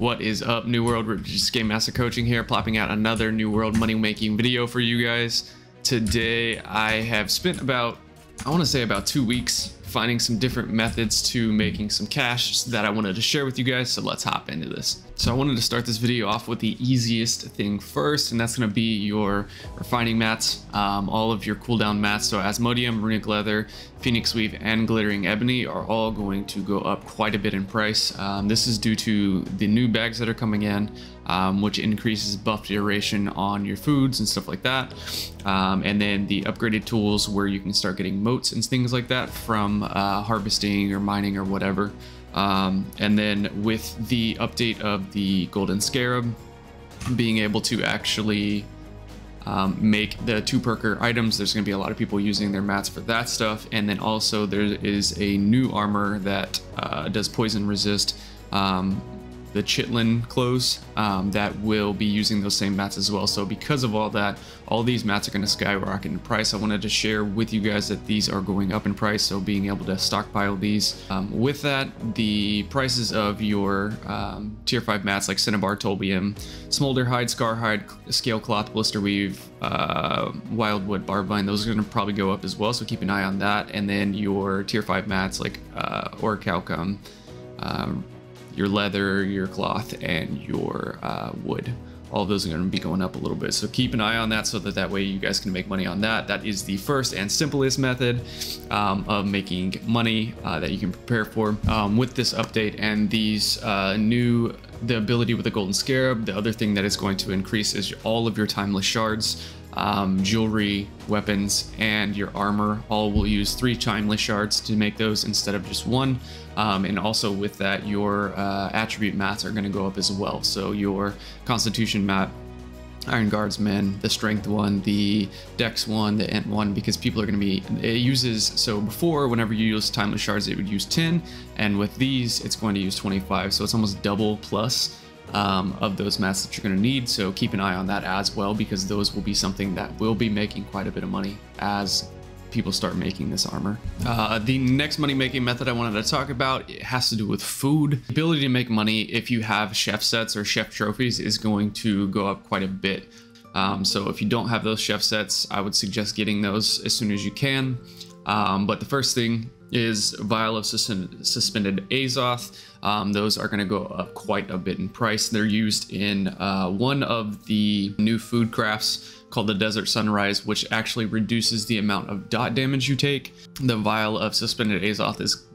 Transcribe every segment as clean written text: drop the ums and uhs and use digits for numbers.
What is up, New World? Just Game Master Coaching here, plopping out another New World money making video for you guys. Today I have spent about, I want to say about 2 weeks finding some different methods to making some cash that I wanted to share with you guys, so let's hop into this. So I wanted to start this video off with the easiest thing first, and that's going to be your refining mats, all of your cooldown mats. So Asmodium, Runic Leather, Phoenix Weave, and Glittering Ebony are all going to go up quite a bit in price. This is due to the new bags that are coming in, which increases buff duration on your foods and stuff like that. And then the upgraded tools where you can start getting motes and things like that from harvesting or mining or whatever. And then with the update of the Golden Scarab, being able to actually make the 2-perker items, there's going to be a lot of people using their mats for that stuff. And then also there is a new armor that does poison resist, the Chitlin clothes, that will be using those same mats as well. So because of all that, all these mats are going to skyrocket in price. I wanted to share with you guys that these are going up in price, so being able to stockpile these. With that, the prices of your tier 5 mats like Cinnabar, tolbium, smolder hide, scar hide, scale cloth, blister weave, wildwood, barbine, those are going to probably go up as well, so keep an eye on that. And then your tier 5 mats like orcalcum, your leather, your cloth, and your wood. All those are going to be going up a little bit, so keep an eye on that so that way you guys can make money on that. That is the first and simplest method of making money that you can prepare for. With this update and these the ability with the Golden Scarab, the other thing that is going to increase is all of your timeless shards, jewelry, weapons, and your armor. All will use 3 timeless shards to make those instead of just 1. And also with that, your attribute mats are going to go up as well. So your Constitution mat, Iron Guardsmen, the Strength one, the Dex one, the Int one, because people are going to be, it uses, so before, whenever you use timeless shards, it would use 10, and with these it's going to use 25, so it's almost double plus of those mats that you're going to need. So keep an eye on that as well, because those will be something that will be making quite a bit of money as people start making this armor. The next money making method I wanted to talk about, it has to do with food. The ability to make money if you have chef sets or chef trophies is going to go up quite a bit. So if you don't have those chef sets, I would suggest getting those as soon as you can. But the first thing is Vial of Suspended Azoth. Those are going to go up quite a bit in price. They're used in one of the new food crafts called the Desert Sunrise, which actually reduces the amount of dot damage you take. The Vial of Suspended Azoth is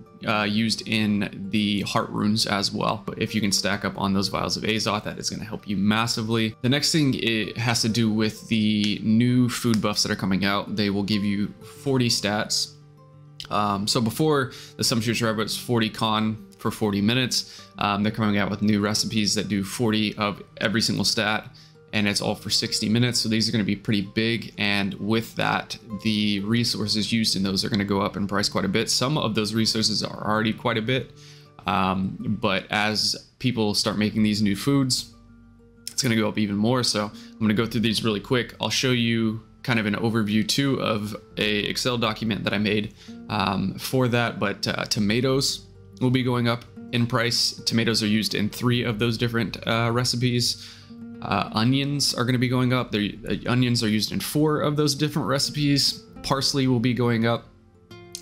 used in the Heart Runes as well. But if you can stack up on those Vials of Azoth, that is going to help you massively. The next thing, it has to do with the new food buffs that are coming out. They will give you 40 stats. So before, the Sumptuous Repast was 40 con for 40 minutes. They're coming out with new recipes that do 40 of every single stat, and it's all for 60 minutes. So these are going to be pretty big. And with that, the resources used in those are going to go up in price quite a bit. Some of those resources are already quite a bit. But as people start making these new foods, it's going to go up even more. So I'm going to go through these really quick. I'll show you kind of an overview too of a Excel document that I made for that. But tomatoes will be going up in price. Tomatoes are used in 3 of those different recipes. Onions are going to be going up. The onions are used in 4 of those different recipes. Parsley will be going up.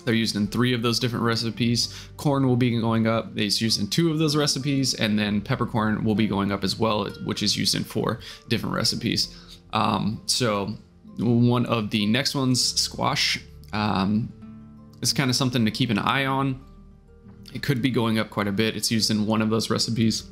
They're used in 3 of those different recipes. Corn will be going up. It's used in 2 of those recipes. And then peppercorn will be going up as well, which is used in 4 different recipes. So one of the next ones, squash, is kind of something to keep an eye on. It could be going up quite a bit. It's used in 1 of those recipes.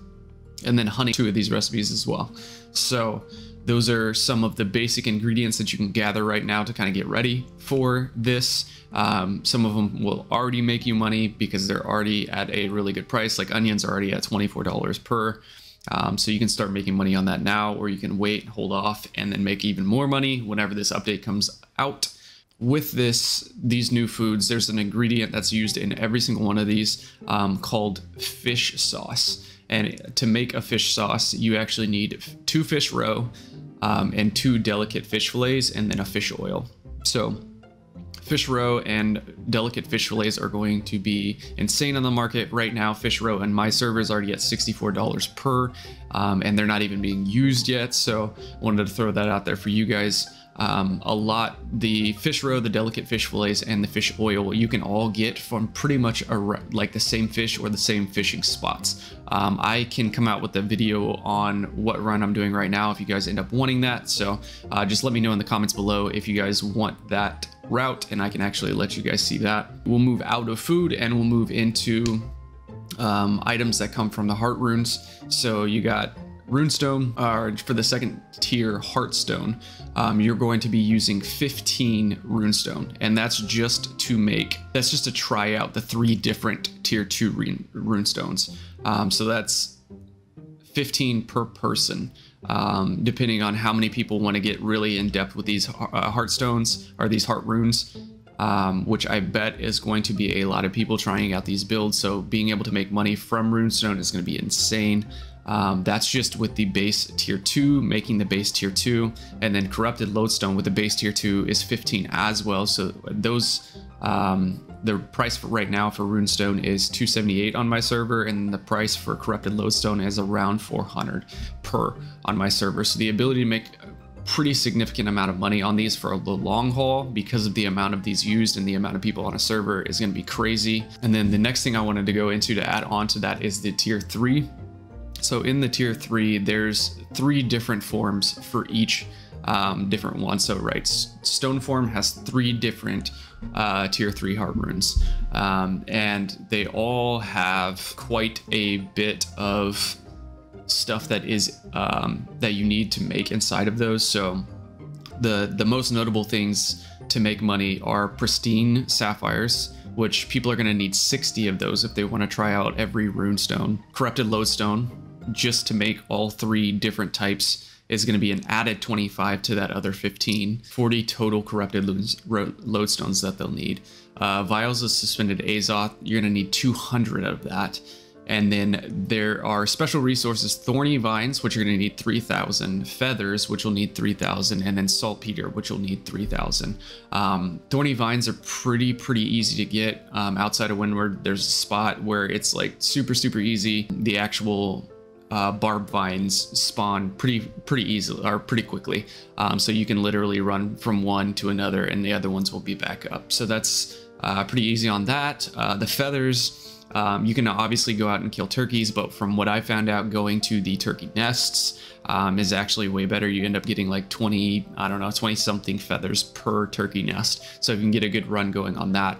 And then honey, 2 of these recipes as well. So those are some of the basic ingredients that you can gather right now to kind of get ready for this. Some of them will already make you money because they're already at a really good price. Like onions are already at $24 per. So you can start making money on that now, or you can wait, hold off, and then make even more money whenever this update comes out. With these new foods, there's an ingredient that's used in every single one of these called fish sauce. And to make a fish sauce, you actually need 2 fish roe and 2 delicate fish fillets, and then a fish oil. So Fish roe and delicate fish fillets are going to be insane on the market right now. Fish roe and my server is already at $64 per, and they're not even being used yet. So I wanted to throw that out there for you guys. A lot, the fish roe, the delicate fish fillets, and the fish oil, you can all get from pretty much like the same fish or the same fishing spots. I can come out with a video on what run I'm doing right now if you guys end up wanting that. So just let me know in the comments below if you guys want that route, and I can actually let you guys see that. We'll move out of food and we'll move into items that come from the heart runes. So you got Runestone, for the second tier heartstone, you're going to be using 15 runestone, and that's just to make, that's just to try out the 3 different tier 2 runestones. So that's 15 per person, depending on how many people want to get really in depth with these heartstones or these heart runes. Which I bet is going to be a lot of people trying out these builds. So being able to make money from Runestone is going to be insane. That's just with the base tier 2, making the base tier 2, and then corrupted lodestone with the base tier 2 is 15 as well. So those, the price for right now for Runestone is $278 on my server, and the price for corrupted lodestone is around $400 per on my server. So the ability to make pretty significant amount of money on these for the long haul because of the amount of these used and the amount of people on a server is going to be crazy. And then the next thing I wanted to go into to add on to that is the tier 3. So in the tier 3, there's 3 different forms for each different one. So right, stone form has 3 different tier 3 heart runes, and they all have quite a bit of stuff that is that you need to make inside of those. So the most notable things to make money are pristine sapphires, which people are going to need 60 of those if they want to try out every runestone. Corrupted lodestone, just to make all 3 different types, is going to be an added 25 to that other 15. 40 total corrupted lodestones that they'll need. Vials of Suspended Azoth, you're going to need 200 of that. And then there are special resources, Thorny Vines, which you're going to need 3,000, Feathers, which you'll need 3,000, and then Saltpeter, which you'll need 3,000. Thorny Vines are pretty easy to get. Outside of Windward, there's a spot where it's like super easy. The actual barb vines spawn pretty easily, or pretty quickly. So you can literally run from one to another, and the other ones will be back up. So that's pretty easy on that. The Feathers... you can obviously go out and kill turkeys, but from what I found out, going to the turkey nests is actually way better. You end up getting like 20, I don't know, 20 something feathers per turkey nest. So if you can get a good run going on that,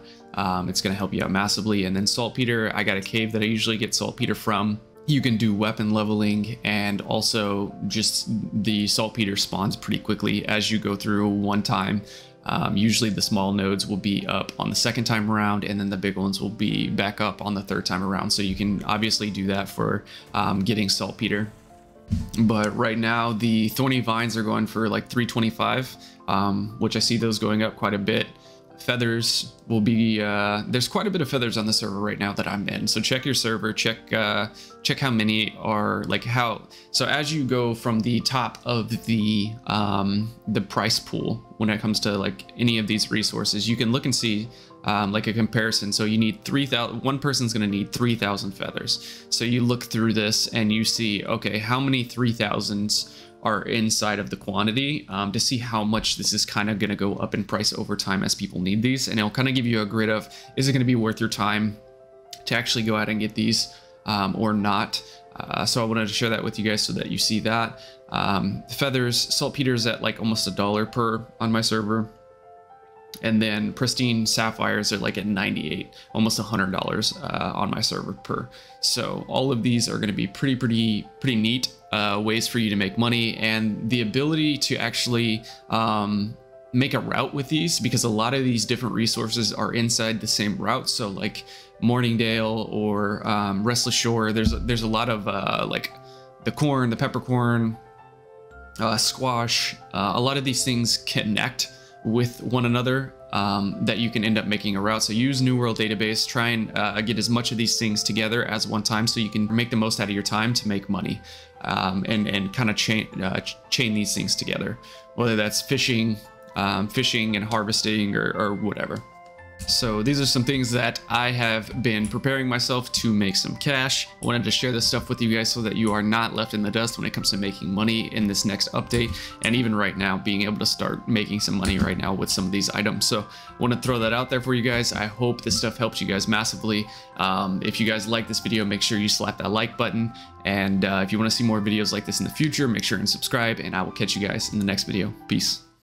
it's going to help you out massively. And then saltpeter, I got a cave that I usually get saltpeter from. You can do weapon leveling, and also just the saltpeter spawns pretty quickly as you go through one time. Usually the small nodes will be up on the second time around, and then the big ones will be back up on the third time around. So you can obviously do that for getting saltpeter. But right now the thorny vines are going for like 325, which I see those going up quite a bit. Feathers will be there's quite a bit of feathers on the server right now that I'm in, so check your server, check how many are like how. So as you go from the top of the price pool when it comes to like any of these resources, you can look and see like a comparison. So you need 3,000, one person's going to need 3,000 feathers. So you look through this and you see, okay, how many 3,000s are inside of the quantity, to see how much this is kind of going to go up in price over time as people need these. And it'll kind of give you a grid of, is it going to be worth your time to actually go out and get these or not? So I wanted to share that with you guys so that you see that. Feathers, saltpeter's at like almost $1 per on my server. And then pristine sapphires are like at 98, almost $100 on my server per. So all of these are going to be pretty neat ways for you to make money, and the ability to actually make a route with these, because a lot of these different resources are inside the same route. So like Morningdale or Restless Shore, there's a lot of like the corn, the peppercorn, squash. A lot of these things connect with one another, that you can end up making a route. So use New World Database, try and get as much of these things together as one time so you can make the most out of your time to make money, and kind of chain these things together, whether that's fishing, fishing and harvesting or whatever. So these are some things that I have been preparing myself to make some cash. I wanted to share this stuff with you guys so that you are not left in the dust when it comes to making money in this next update, and even right now being able to start making some money right now with some of these items. So I want to throw that out there for you guys. I hope this stuff helps you guys massively. If you guys like this video, make sure you slap that like button, and if you want to see more videos like this in the future, make sure and subscribe, and I will catch you guys in the next video. Peace.